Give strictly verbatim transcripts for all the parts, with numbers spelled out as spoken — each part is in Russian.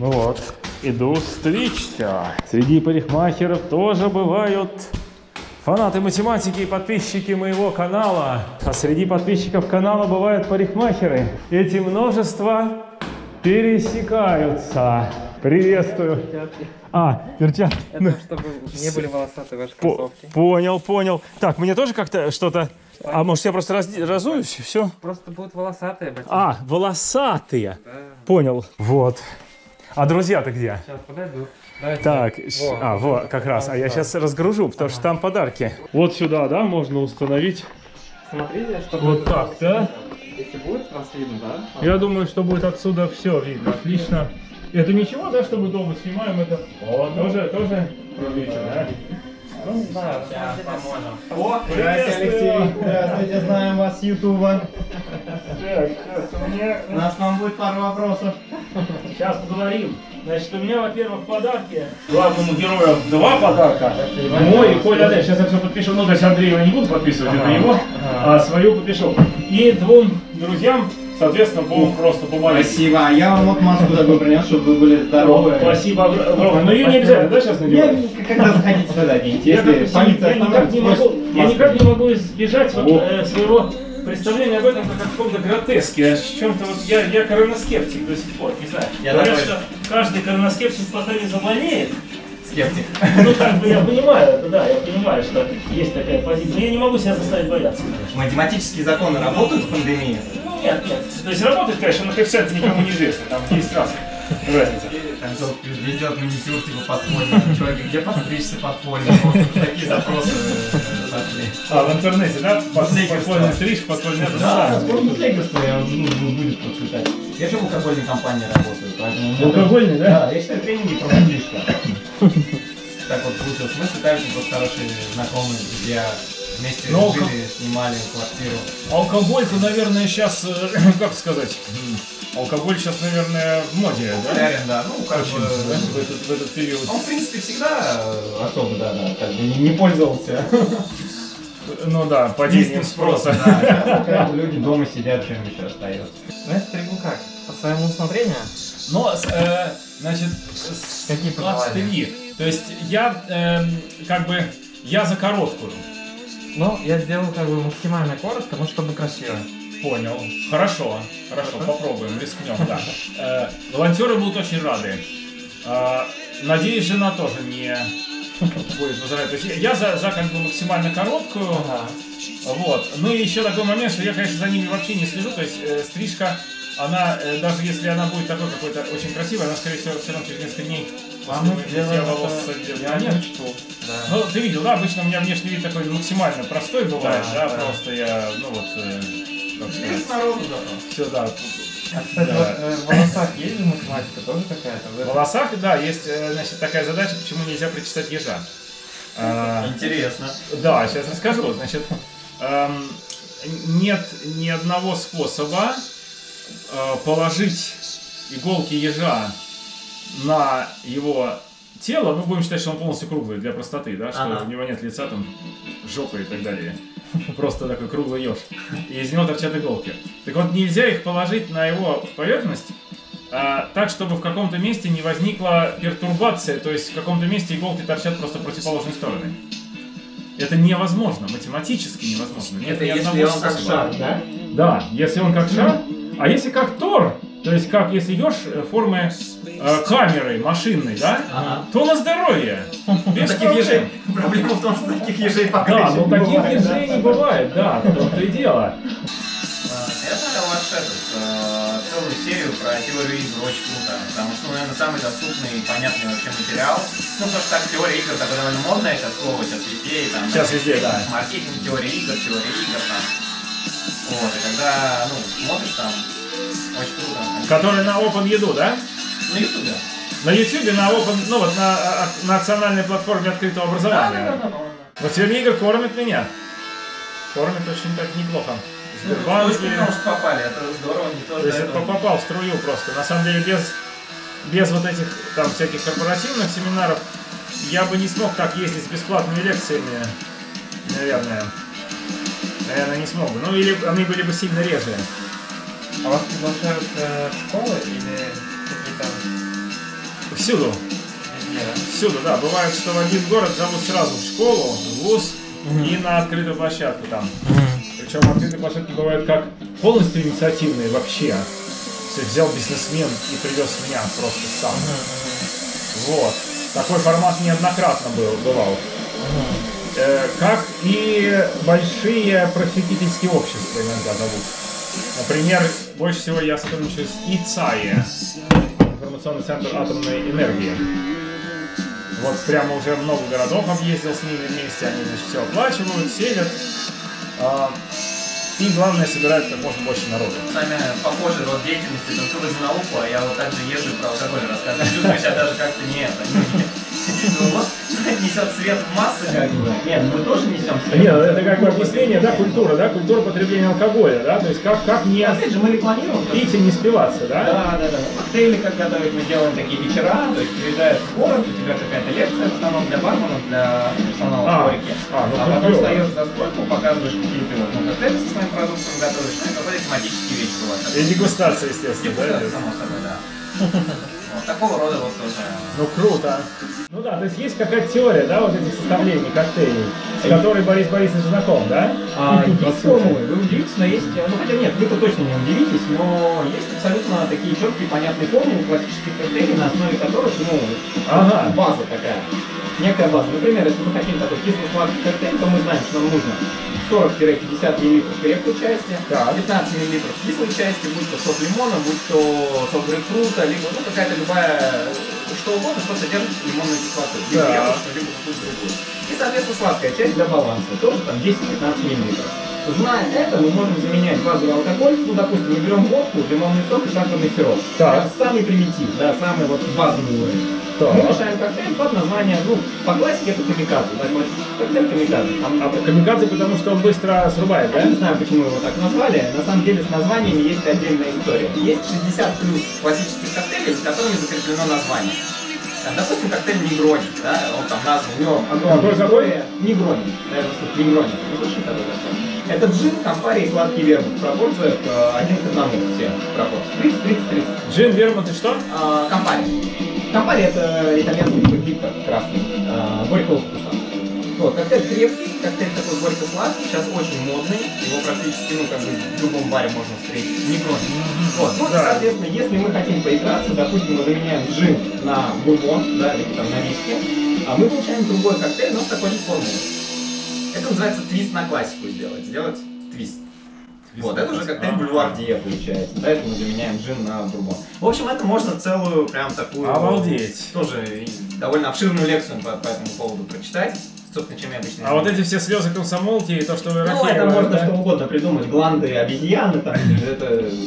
Ну вот. Иду стричься. Среди парикмахеров тоже бывают фанаты математики и подписчики моего канала. А среди подписчиков канала бывают парикмахеры. Эти множества пересекаются. Приветствую. Перчатки. А, перчатки. Это чтобы не были волосатые ваши кроссовки. Понял, понял. Так, мне тоже как-то что-то... А может, я просто раз... разуюсь и все? Просто будут волосатые ботинки. А, волосатые. Да. Понял. Вот. А друзья-то где? Сейчас подойдут. Давайте. Так, во, а, вот, как раз. А я сейчас разгружу, потому ага. что там подарки. Вот сюда, да, можно установить. Смотрите, что вот будет так, раз... да? Если будет, нас видно, да? А я вот. думаю, что будет отсюда все видно. Отлично. Это ничего, да, что мы дома снимаем? Это вот, тоже, тоже прилично, да? Ну, да, сейчас поможем. О, здравствуйте, Алексей. Здравствуйте, знаем вас с Ютуба. Меня... У нас вам будет пару вопросов. Сейчас поговорим. Значит, у меня, во-первых, подарки. Главному герою два подарка. Мой и Коля, да, сейчас я все подпишу. Ну, то есть Андреева не буду подписывать, это его. А свою подпишу. И двум друзьям, соответственно, будем просто помогать. Спасибо. А я вам вот маску такую принес, чтобы вы были здоровы. Спасибо огромное. Но ее не обязательно, да, сейчас надеваем? Когда заходите сюда, если полиция остановится. Я никак не могу избежать своего... представление об этом как о каком-то гротеске, в чем-то вот я, я коронаскептик до сих пор, не знаю. Я Говорят, такой... что каждый коронаскептик пока не заболеет. Скептик. Ну так бы я понимаю, это, да, я понимаю, что есть такая позиция, но я не могу себя заставить бояться. Математические законы работают в пандемии? Нет, нет. То есть работают, конечно, но коэффициенты никому не известны, там есть разница. Разница. Там идет маникюр типа подпольный, человек, где постричься подпольный, такие запросы. А, в интернете, да? Подпольная стрижка, подпольная стрижка. Да, подпольная я ну, буду подпитать. Я же в алкогольной компании работаю, поэтому... Алкогольный, да? Да, я считаю, тренинги про стрижку. Так вот получилось. Мы считаем, что хорошие знакомые, друзья вместе жили, снимали квартиру. Алкоголь-то, наверное, сейчас, как сказать... Алкоголь сейчас, наверное, в моде, да? Популярен, да. Ну, как бы, да? В, этот, в этот период. Он, в принципе, всегда особо, да, да, как бы не пользовался. Ну да, падением спроса. Да, люди дома сидят, чем-нибудь остается. Ну, это стригу как? По своему усмотрению? Но, значит, какие подвали? То есть я, как бы, я за короткую. Ну, я сделал, как бы, максимально коротко, но чтобы красиво. Понял. Хорошо, хорошо, uh -huh. попробуем, рискнем, да. Э, волонтеры будут очень рады. Э, надеюсь, жена тоже не будет возражать. То есть я за, за как бы максимально короткую. Uh -huh. Вот. Ну и еще такой момент, что я, конечно, за ними вообще не слежу. То есть э, стрижка, она, э, даже если она будет такой какой-то очень красивой, она, скорее всего, все равно через несколько дней. Ладно, я не учту. Да. Ну, ты видел, да, обычно у меня внешний вид такой максимально простой бывает, да, да, да. Просто я, ну вот... Э, народу, да. Все, да. А, кстати, да. Вот, э, в волосах есть же математика тоже какая-то? В волосах, да, есть, значит, такая задача, почему нельзя причесать ежа. Интересно. А, да, сейчас расскажу. Значит, э, нет ни одного способа э, положить иголки ежа на его тело. Ну, будем считать, что он полностью круглый для простоты, да, что ага. у него нет лица, там, жопы и так далее. Просто такой круглый еж. И из него торчат иголки. Так вот, нельзя их положить на его поверхность а, так, чтобы в каком-то месте не возникла пертурбация. То есть в каком-то месте иголки торчат просто в противоположной стороны. Это невозможно. Математически невозможно. Нет, это если он как шар, да? Да, если он как шар. А если как тор, то есть как если еж формы э, камеры машинной, да? Ага. То на здоровье. Без таких ежей. Проблема в том, что таких ежей пока да, но таких бывает, ежей да, не бывает, да, в том-то и дело. Я смотрел ваш этот, целую серию про теорию игр, очень круто, потому что, наверное, самый доступный и понятный вообще материал. Ну, потому что так теория игр, такое довольно модное сейчас слово, сейчас везде, и там... Сейчас везде, да. Маркетинг, теория игр, теория игр, там. Вот, и когда, ну, смотришь там, очень круто. Который на Open Edu, да? На YouTube, да. На YouTube, на, open, ну, вот, на, на национальной платформе открытого образования. Да, да, да, да. Вот сегодня Игорь кормит меня. Кормит очень так неплохо. Сбербанки. Ну, попали, это здорово, не то, то есть этого... попал в струю просто. На самом деле, без, без вот этих там всяких корпоративных семинаров я бы не смог так ездить с бесплатными лекциями, наверное. Наверное, не смог бы. Ну, или они были бы сильно реже. А вас приглашают э, в школы или какие-то... Всюду. Всюду, да. Бывает, что в один город зовут сразу в школу, в вуз и на открытую площадку там. Причем открытые площадки бывают как полностью инициативные вообще. Все, взял бизнесмен и привез меня просто сам. Вот. Такой формат неоднократно был, бывал. Э, как и большие просветительские общества иногда зовут. Например, больше всего я сотрудничаю с ИЦАЭ, информационный центр атомной энергии. Вот прямо уже много городов объездил с ними вместе, они, значит, все оплачивают, селят. Э, и главное, собирают как можно больше народа. Сами похожи род деятельности, только вы за науку, а я вот так же езжу и про алкоголь рассказываю. Чувствую себя даже как-то не это. Ну, вот человек несет свет в массы, как бы. Нет, мы тоже несем свет. Нет, это как бы объяснение, да, культура, да, культура потребления алкоголя, да, то есть как, как не... Опять же, мы рекламируем. Пить и не спиваться, да? Да, да, да. Коктейли, как готовить, мы делаем такие вечера, то есть приезжаешь в город, у тебя какая-то лекция, в основном для барменов, для персонала а, дворики. А, ну, а потом встаешь за стойку, показываешь какие-то ну, коктейли со своим продуктом готовишь, ну и какой-то тематический вечер у вас. И дегустация, естественно, да? Дегустация, само собой, да. Вот такого рода вот тоже. Ну круто. Ну да, то есть есть какая-то теория, да, вот этих составлений коктейлей, с которой Борис Борисович знаком, да? А, есть формулы. Вы удивительно есть, ну хотя нет, вы-то точно не удивитесь, но есть абсолютно такие четкие, понятные формулы классических коктейлей, на основе которых, ну, ага. база такая, некая база. Например, если мы хотим такой кисло-сладкий коктейль, то мы знаем, что нам нужно сорок-пятьдесят миллилитров крепкой части, да. пятнадцать миллилитров кислой части, будь то сок лимона, будь то сок грейпфрута, либо ну, какая-то любая, что угодно, что содержит лимонную кислоту, либо да. яблочную, либо какую-то другую. И, соответственно, сладкая часть для баланса, тоже там десять-пятнадцать миллилитров. Зная это, мы можем заменять базовый алкоголь, ну, допустим, мы берем водку, лимонный сок и сахарный сироп. Да. Это самый примитив, да, самый вот базовый уровень. Да. Мы решаем коктейль под название, ну, по классике это камикадзе, коктейль камикадзе. Там... А камикадзе потому что он быстро срубает, да? Я не знаю, почему его так назвали, на самом деле с названиями есть отдельная история. Есть шестьдесят плюс классических коктейлей, с которыми закреплено название. Там, допустим, коктейль Негрони, да, он там назван, у него огромная история. Негрони, наверное, что-то Негрони, не слышали такое достаточно? Это джин, кампари и сладкий вермут. Пропорция один к одному все пропорции. тридцать тридцать тридцать. Джин, вермут и что? А, кампари. Кампари это итальянский биттер красный, а, горького вкуса. Вот, коктейль крепкий, коктейль такой горько-сладкий, сейчас очень модный, его практически, ну, как бы, в любом баре можно встретить, не кроме. Вот, ну, да. И, соответственно, если мы хотим поиграться, допустим, мы заменяем джин на бурбон, да, или там на виски, а мы получаем другой коктейль, но с такой же формулой. Это называется твист на классику сделать. Сделать твист. твист вот, это уже коктейль бульвардье получается. Да, это мы заменяем джин на бурбон. В общем, это можно целую прям такую... Обалдеть. Тоже довольно обширную лекцию по, по этому поводу прочитать. Собственно, чем я обычно... А вот эти все слезы комсомолки и то, что вы Ерофеева... Ну, это можно да? что угодно придумать. Гланды, обезьяны там.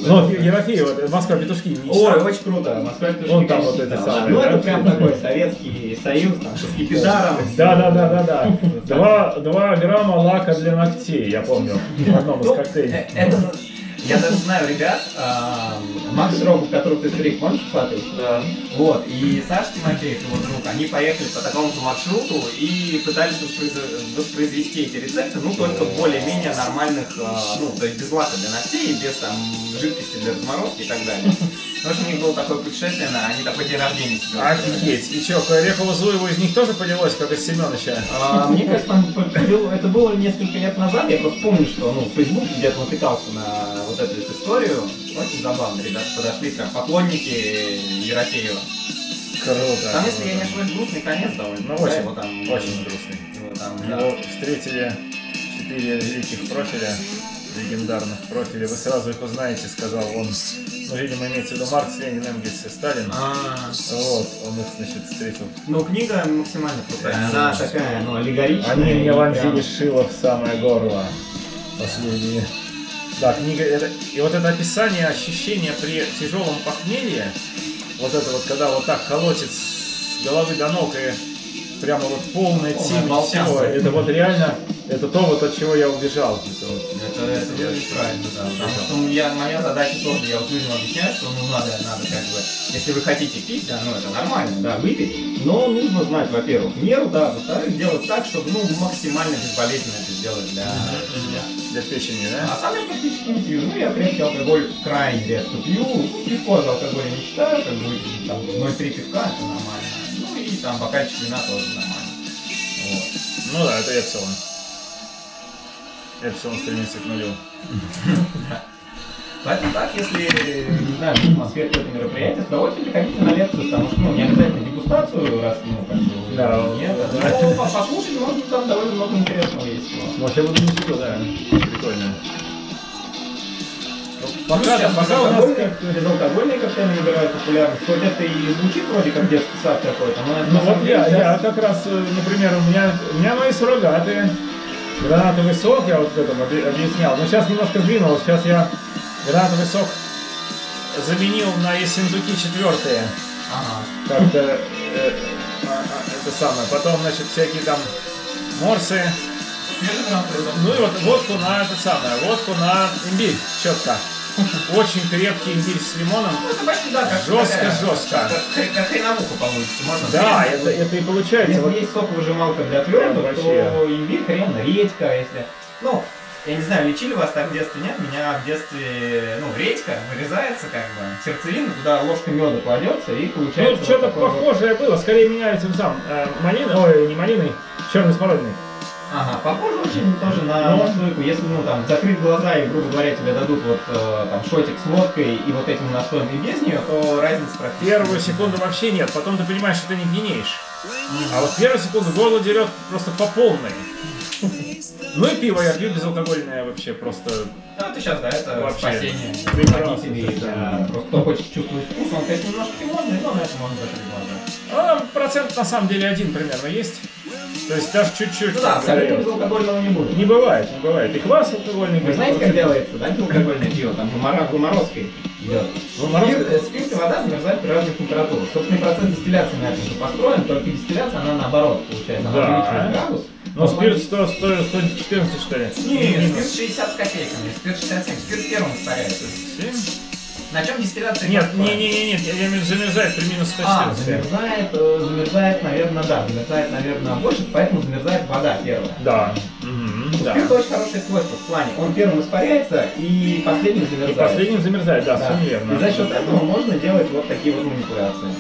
Ну, Ерофеева, Москва, петушки. Ой, очень круто. Москва, петушки. Вот там вот это самое. Ну, это прям такой Советский Союз, там, с кипидаром. Да-да-да-да-да. Два грамма лака для ногтей, я помню. В одном из коктейлей. Я даже знаю ребят, Макс Рома, которого ты стриг, помнишь, Фатович? Да. Вот, и Саша Тимофеев, его друг, они поехали по такому-то маршруту и пытались воспроизвести эти рецепты, ну, только более-менее нормальных, ну, то есть без лака для ногтей, без, там, жидкости для разморозки и так далее. Потому что у них было такое путешествие, они такой день рождения себе. Офигеть! И что, Орехова Зуева из них тоже поделось, как из Семеновича? Мне кажется, это было несколько лет назад, я просто помню, что в Фейсбуке где-то натыкался на вот эту историю. Очень забавно, ребята подошли как поклонники Ерофеева. Круто. Там, если я не ошибаюсь, грустный конец довольно. Ну, очень, там очень грустный. Его встретили четыре великих профиля. Легендарных профилей, вы сразу их узнаете, сказал он. Ну, видимо, имеется в виду Маркс, Ленин, Энгельс и Сталин. А -а -а. Вот, он их, значит, встретил. Ну, книга максимально крутая. Она такая, ну, аллегоричная. Они мне вонзили шило в самое горло. Последние. Да, книга, это... и вот это описание ощущения при тяжелом похмелье, вот это вот, когда вот так колотит с головы до ног и прямо вот полная тема всего. Это вот реально, это то, вот от чего я убежал. Это, вот, это, это, это правильно, да. Потому что я, моя задача тоже, я вот людям объясняю, что ну надо, надо как бы, если вы хотите пить, да, ну это нормально, да, выпить, но нужно знать, во-первых, меру, да, во-вторых, делать так, чтобы ну максимально безболезненно это сделать для себя. Для печени, да? А сам я практически не пью. Ну, я, в принципе, алкоголь крайне редко пью. Пивко за алкоголь не считаю, как бы, там, ноль три пивка, это нормально. Ну, и там бокальчик вина тоже нормально. Вот. Ну да, это эпсилон. Эпсилон стремится к нулю. Поэтому так, если, не знаю, в Москве какое-то мероприятие, с удовольствием приходите на лекцию, потому что, ну, не обязательно дегустацию, раз, ну, как бы, да, нет, но послушать, может, там довольно много интересного есть. Может, я буду не сюда, да. Прикольно. Пока, ну, пока у нас безалкогольные коктейли набирают популярность, хоть это и звучит вроде как детский сад какой-то, но... Ну вот я, сейчас... я как раз, например, у меня, у меня мои суррогаты, гранатовый сок, я вот к этому объяснял, но сейчас немножко сдвинулось, сейчас я гранатовый сок заменил на ессентуки четвертые, ага. Как-то э, э, это самое, потом, значит, всякие там морсы. Ну и вот водку на это самое, водку на имбирь, четко. Очень крепкий имбирь с лимоном. Ну, почти, да, жестко-жестко. Как хреновуха получится, можно. Да, это, это и получается. Если вот... есть соковыжималка для твердого, да, то имбирь хрен, редька, если. Ну, я не знаю, лечили вас так в детстве, нет? Меня в детстве, ну, редька вырезается, как бы, сердцевина, туда ложка меда кладется и получается. Ну, что-то вот похожее вот было, скорее меня этим сам, э, малиной, ой, не малиной, черной смородиной. Ага, похоже очень тоже на настойку, если, ну, там, закрыть глаза и, грубо говоря, тебе дадут вот, э, там, шотик с водкой и вот этим настоем и без нее, то разница практически. Первую секунду вообще нет, потом ты понимаешь, что ты не пьянеешь. А вот первую секунду горло дерет просто по полной. Ну и пиво я пью безалкогольное вообще просто... Ну это сейчас, да, это вообще спасение. Прекрасный, да. Просто кто хочет чувствовать вкус, он, конечно, немножко пивозный, но на это можно закрыть глаза. Ну, процент на самом деле один примерно есть. То есть даже чуть-чуть. Ну да, абсолютно безалкогольного не будет. Не бывает, не бывает. И квас алкогольный. Вы знаете, как делается, да, безалкогольное пиво? Там гумаровской идет. Спирт и вода замерзают при разных температурах. Собственно, процент дистилляции на этом же построен, только дистилляция, она наоборот получается. Она увеличивает градус. Но спирт стоит сто четырнадцать, что ли? Нет, спирт шестьдесят с копейками, спирт шестьдесят семь, спирт первым испаряется. На чем дистилляция? Нет, не, не, не, нет, я имею в виду замерзает при минус сто четырнадцать. А, замерзает, замерзает, наверное, да, замерзает, наверное, больше, поэтому замерзает вода первая. Да. Угу, да. Спирт очень хорошее свойство в плане, он первым испаряется и последним замерзает. И последним замерзает, да, да. Совершенно верно. И за счет этого можно делать вот такие вот манипуляции.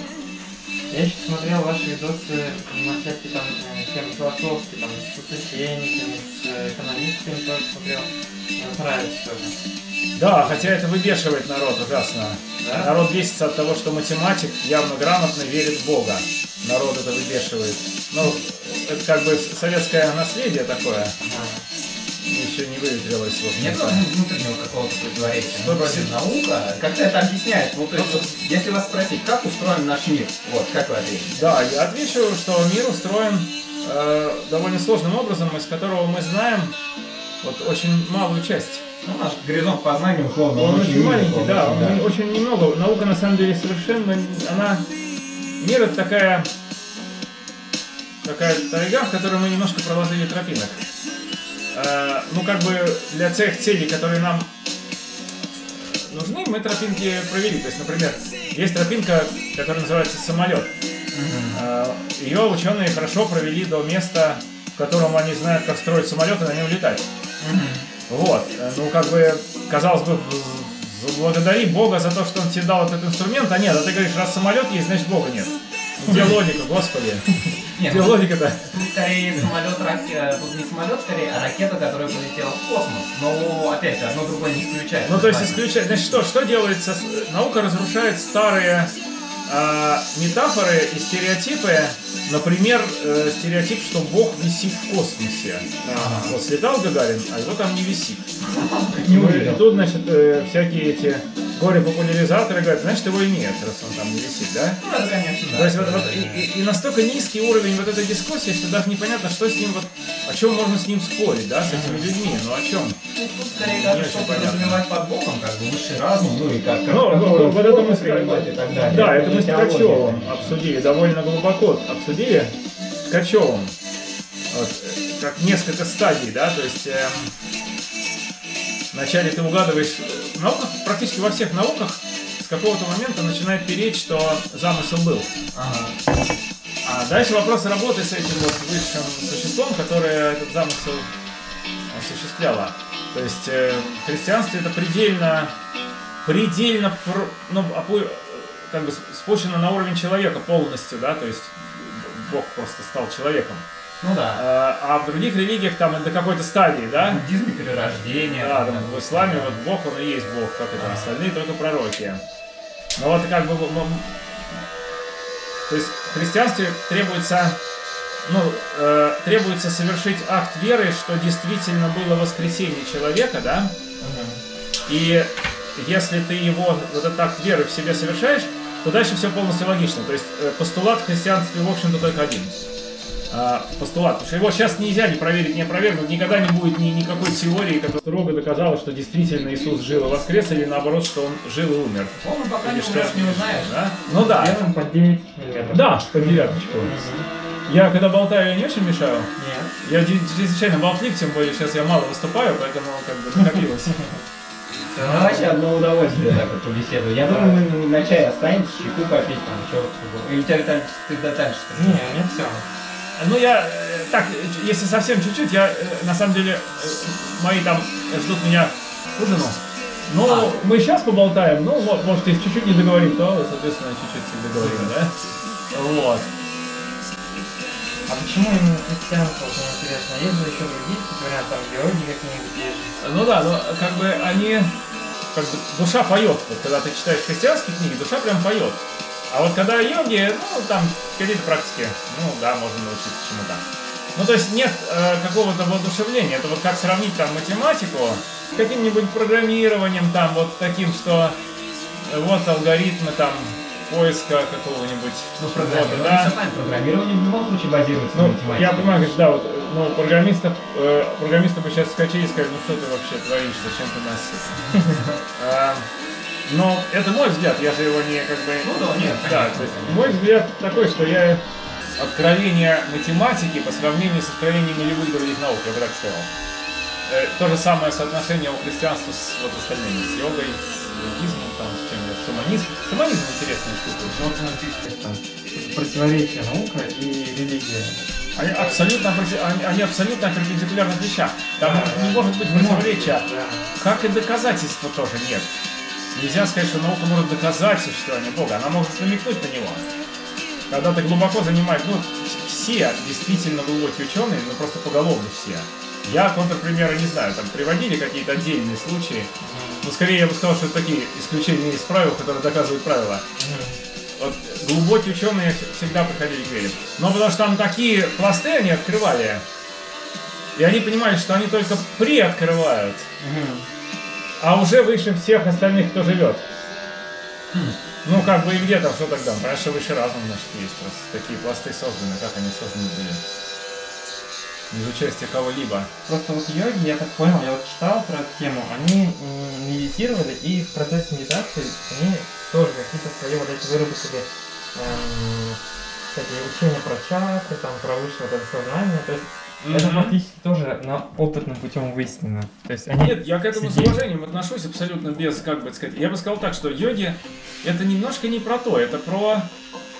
Я еще смотрел ваши видосы на всякие там темы философские, там с священниками, с экономистами тоже смотрел. Мне нравится тоже. Да, хотя это выбешивает народ ужасно. Да? Народ бесится от того, что математик явно грамотно верит в Бога. Народ это выбешивает. Ну, это как бы советское наследие такое. Ага. Еще не выветрилось. Вот, нет внутреннего какого-то предварения. Что просит наука? Как-то это объясняет. Ну, то есть, вот, если вас спросить, как устроен наш мир, вот, как вы ответите? Да, я отвечу, что мир устроен э, довольно сложным образом, из которого мы знаем вот очень малую часть. Ну, наш горизонт познания условно. Он очень, очень маленький, условно, да, да. Он очень немного. Наука на самом деле совершенно, она... Мир это такая, такая тайга, в которой мы немножко проложили тропинок. Э, ну, как бы для тех целей, которые нам нужны, мы тропинки провели. То есть, например, есть тропинка, которая называется самолет. Э, ее ученые хорошо провели до места, в котором они знают, как строить самолет и на нем летать. Вот. Ну, как бы, казалось бы, благодари Бога за то, что он тебе дал этот инструмент. А нет, а ты говоришь, раз самолет есть, значит Бога нет. Где логика, господи? Где логика-то? Тут скорее самолет, ракета, тут не самолет скорее, а ракета, которая полетела в космос. Но опять же, одно другое не исключает. Ну, то есть исключает. Значит, что, что делается? Наука разрушает старые э, метафоры и стереотипы. Например, э, стереотип, что Бог висит в космосе. Ага. Вот слетал Гагарин, а его там не висит. Ну, и тут, значит, э, всякие эти горе-популяризаторы говорят, значит, его и нет, раз он там не висит, да? Ну, это, конечно, да. То есть, вот, вот, и, и настолько низкий уровень вот этой дискуссии, что даже непонятно, что с ним, вот, о чем можно с ним спорить, да, с этими людьми, ну, о чем? Ну, тут, скорее, не надо что-то развивать под Богом, как бы, высший разум, ну, и как... как ну, ну вот это мы с Качевым, да, это мы с Качевым обсудили, довольно глубоко обсудили. Качевым. Вот, как несколько стадий, да, то есть э, вначале ты угадываешь в науках, практически во всех науках с какого-то момента начинает переть, что замысел был. Ага. А дальше вопрос работы с этим вот высшим существом, которое этот замысел осуществляло. То есть э, в христианстве это предельно, предельно, ну, как бы спущено на уровень человека полностью, да, то есть Бог просто стал человеком. Ну да. А в других религиях там до какой-то стадии, да? В буддизме перерождение. Да, там, в исламе вот Бог, он и есть Бог, как и там а. остальные, только пророки. Но вот как бы... То есть в христианстве требуется, ну, э, требуется совершить акт веры, что действительно было воскресение человека, да? Угу. И если ты его, вот этот акт веры в себе совершаешь, то дальше все полностью логично. То есть постулат в христианстве, в общем-то, только один. Постулат, потому что его сейчас нельзя не проверить, не опровергнуть, никогда не будет ни, никакой теории, которая строго доказала, что действительно Иисус жил и воскрес, или наоборот, что он жил и умер. Он пока или не умер, не узнаешь. Да? Ну да. Летом под девять. Да, под девяточку. Я когда болтаю, я не очень мешаю. Нет. Я чрезвычайно болтлив, тем более сейчас я мало выступаю, поэтому как бы накопилось. Вообще одно удовольствие так вот побеседовать. Я думаю, мы на чай останемся, чайку попить там, чего-то. Или у тебя ты дотанчишь? Нет, нет, все. Ну я, так, если совсем чуть-чуть, я, на самом деле, мои там ждут меня ужину. Но а. мы сейчас поболтаем, ну, вот, может, если чуть-чуть не договорим, то, соответственно, чуть-чуть договорим, да? Вот. А почему именно христианство, интересно? Есть же еще другие варианты, там, биологии какие-нибудь есть? Ну да, но как бы они, как бы, душа поет. Вот, когда ты читаешь христианские книги, душа прям поет. А вот когда йоги, ну, там, какие-то практики, ну, да, можно научиться чему-то. Ну, то есть нет э, какого-то воодушевления. Это вот как сравнить, там, математику с каким-нибудь программированием, там, вот таким, что э, вот алгоритмы, там, поиска какого-нибудь... Ну, программирование, да? Программирование в любом случае базируется ну, на математике. Я понимаю, да, вот, ну, программистов, э, программисты бы сейчас скачали и сказали, ну, что ты вообще творишь, зачем ты нас... Но это мой взгляд, я же его не как бы... Ну да, нет, да, то есть мой взгляд такой, что я откровение математики по сравнению с откровениями любых других наук, я бы так сказал. Э, то же самое соотношение у христианства с вот, остальными, с йогой, с буддизмом, там, с чем-то, с шаманизмом. Шаманизм интересная штука. Противоречие наука и религия. Они абсолютно, они абсолютно о перпендикулярных вещах. Там да, не да, может быть противоречия. Да. Как и доказательства тоже нет. Нельзя сказать, что наука может доказать существование Бога, она может намекнуть на него. Когда ты глубоко занимаешь, ну, все действительно глубокие ученые, ну, просто поголовно все. Я контрпримера не знаю, там приводили какие-то отдельные случаи, но скорее я бы сказал, что это такие исключения из правил, которые доказывают правила. Вот глубокие ученые всегда приходили к вере. Но потому что там такие пласты они открывали, и они понимали, что они только приоткрывают. А уже выше всех остальных, кто живет. Ну, как бы и где там, что тогда? Раньше выше разум значит, есть. Раз такие пласты созданы, как они созданы были. Без участия кого-либо. Просто вот йоги, я так понял, я вот читал про эту тему, они медитировали, и в процессе медитации они тоже какие-то свои вот эти выработали эм, всякие учения про чакры, там, про высшее вот это сознание. То есть это фактически тоже на опытным путем выяснено. То есть они Нет, я к этому с уважением отношусь абсолютно без, как бы сказать. Я бы сказал так, что йоги это немножко не про то, это про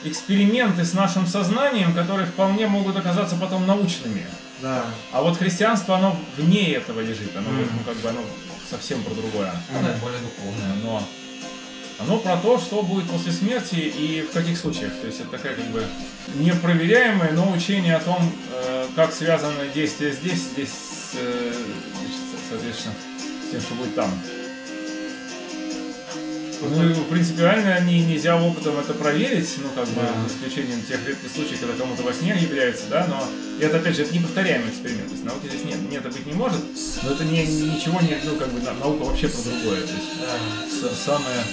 эксперименты с нашим сознанием, которые вполне могут оказаться потом научными. Да. А вот христианство, оно вне этого лежит, оно, mm-hmm. ну, как бы, оно совсем про другое. Mm-hmm. Оно более духовное, но оно про то, что будет после смерти и в каких случаях. То есть это такая как бы непроверяемая, но учение о том, как связаны действия здесь, здесь, соответственно, с тем, что будет там. Ну и принципиально нельзя опытом это проверить, ну как бы, за исключением тех редких случаев, когда кому-то во сне является, да, но это опять же это неповторяемый эксперимент, то есть науки здесь нет, нет, это быть не может, но это не, ничего не, ну как бы наука вообще про другое, то есть да, самое,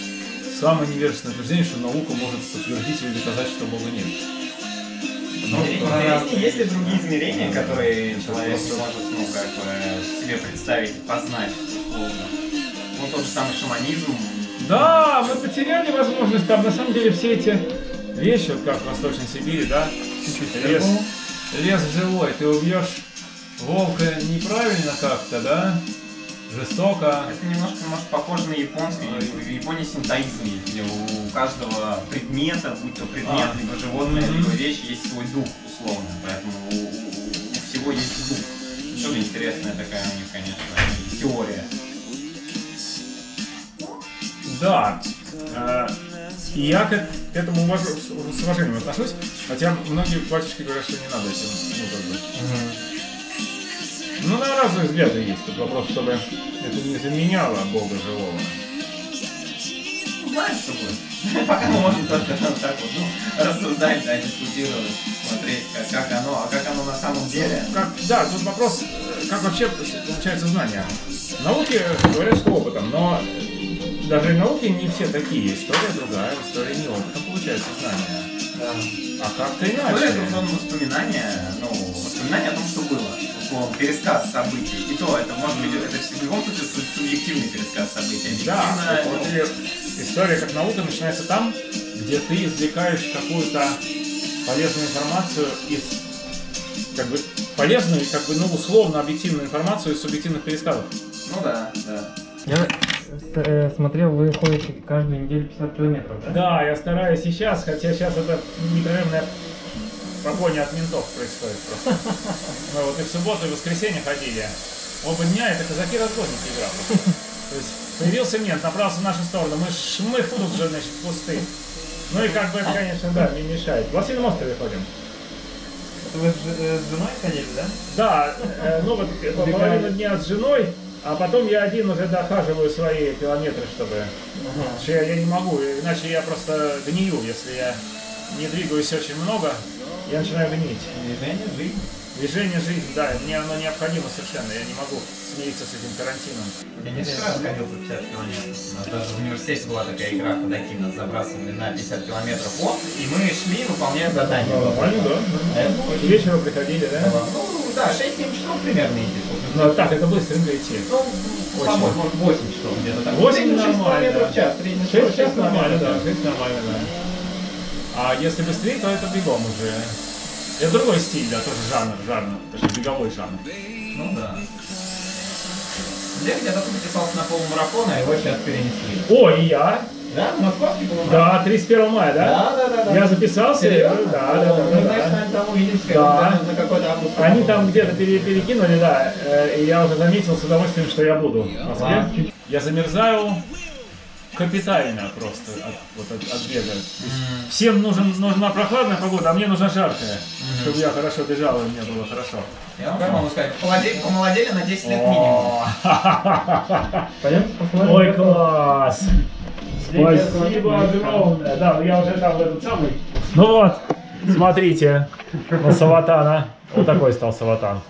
самое невероятное утверждение, что наука может подтвердить или доказать, что Бога нет. Интересно, есть ли другие измерения, которые человек может, ну, как бы, себе представить, познать? Ну, тот же самый шаманизм. Да, мы потеряли возможность, там, на самом деле, все эти вещи, вот как в Восточной Сибири, да, лес, лес живой, ты убьешь волка неправильно как-то, да? Жестоко. Это немножко, может, похоже на японский. В Японии синтоизм есть, где у каждого предмета, будь то предмет, а, либо животное, угу. либо вещь, есть свой дух, условно. Поэтому у, у всего есть дух. Что интересная такая у них, конечно, теория. Да. И я к этому уважу, с уважением отношусь, хотя многие батюшки говорят, что не надо этим, ну, как бы. Угу. Ну, на разные взгляды есть, тут вопрос, чтобы это не заменяло Бога живого. Ну, знаешь, что будет. Пока мы можем только так вот рассуждать, да, дискутировать, смотреть, как оно, а как оно на самом деле. Да, тут вопрос, как вообще получается знание. Науки говорят, что опытом, но... Даже науки не все такие. История другая, история не опыта, получается знания. Да. А как-то иначе. История — это условно воспоминания, ну, воспоминания о том, что было. Условно, пересказ событий. И то, это может быть, это в любом случае субъективный пересказ событий. Объективно, да, ну, ну, история как наука начинается там, где ты извлекаешь какую-то полезную информацию из, как бы, полезную, как бы, ну, условно объективную информацию из субъективных пересказов. Ну да, да. Я... Смотрел, вы ходите каждую неделю пятьдесят километров, да? Да, я стараюсь и сейчас, хотя сейчас это непрерывная погоня от ментов происходит просто. Мы вот и в субботу, и в воскресенье ходили. Оба дня это казаки-разбойники играли. То есть появился мент, направился в нашу сторону, мы шмых тут же, значит, пусты. Ну и как бы это, конечно, да, не мешает. В Лосином острове ходим. Вы с женой ходили, да? Да, ну вот половину дня с женой. А потом я один уже дохаживаю свои километры, чтобы... Ага. Я, я не могу, иначе я просто гнию, если я не двигаюсь очень много, я начинаю гнить. Движение – жизнь. Движение – жизнь, да, мне оно необходимо совершенно, я не могу смириться с этим карантином. Я не раз ходил по пятьдесят километров, у нас даже в университете была такая игра, куда нас забрасывали на пятьдесят километров, вот, и мы шли, выполняя задание. Ну, нормально, да. да. Вечером приходили, да? да? Ну, да, шесть-семь часов примерно идти. Ну так, это быстренько идти. Ну, может, восемь часов где-то так. восемь нормально. шесть километров в час. шесть, шесть нормально, да. шесть нормально, да. А если быстрее, то это бегом уже. Это другой стиль, да, тоже жанр, жанр. Точнее, беговой жанр. Ну да. Я когда-то записался на полумарафон, а его сейчас перенесли. О, и я. Да? Московский полумарафон? Да, тридцать первого мая, да? Да, да, да. Я записался, да, да, да. Ну, значит, они там увидимся, да, на какой-то август. Они там где-то перекинули, да, и я уже заметил с удовольствием, что я буду в Москве. Я замерзаю капитально просто от, вот от, от бега. Mm-hmm. Всем нужен, нужна прохладная погода, а мне нужна жаркая, mm-hmm. чтобы я хорошо бежал и мне было хорошо. Я вам могу сказать, помолодели на десять лет минимум. Пойдем? Ой, класс! Спасибо огромное. Да, ну я уже там в этот самый. Ну вот, смотрите, на Савватана. Вот такой стал Савватан.